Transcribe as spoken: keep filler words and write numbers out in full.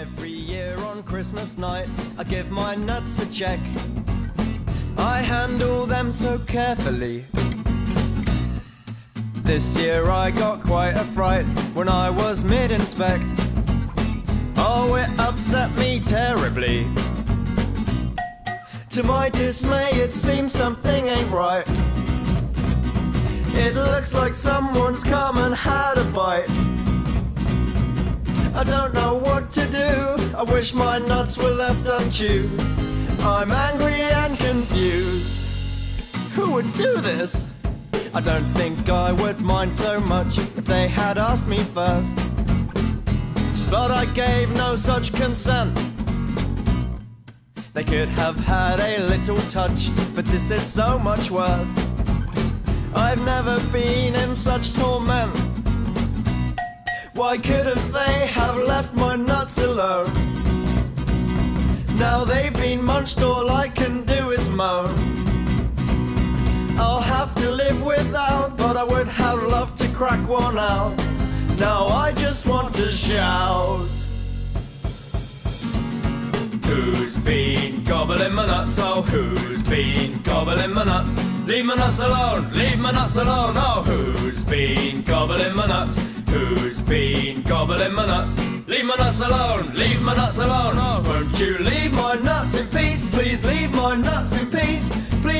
Every year on Christmas night, I give my nuts a check. I handle them so carefully. This year I got quite a fright when I was mid-inspect. Oh, it upset me terribly. To my dismay, it seems something ain't right. It looks like someone's come and had a bite. I don't know what to do. I wish my nuts were left unchewed. I'm angry and confused. Who would do this? I don't think I would mind so much if they had asked me first, but I gave no such consent. They could have had a little touch, but this is so much worse. I've never been in such torment. Why couldn't they have left my nuts alone? Now they've been munched, all I can do is moan. I'll have to live without, but I would have loved to crack one out. Now I just want to shout. Who's been gobbling my nuts? Oh, who's been gobbling my nuts? Leave my nuts alone, leave my nuts alone. Oh, who's been gobbling my nuts? Who's been gobbling my nuts? Leave my nuts alone, leave my nuts alone. Oh, won't you leave my nuts in peace? Please leave my nuts in peace. Please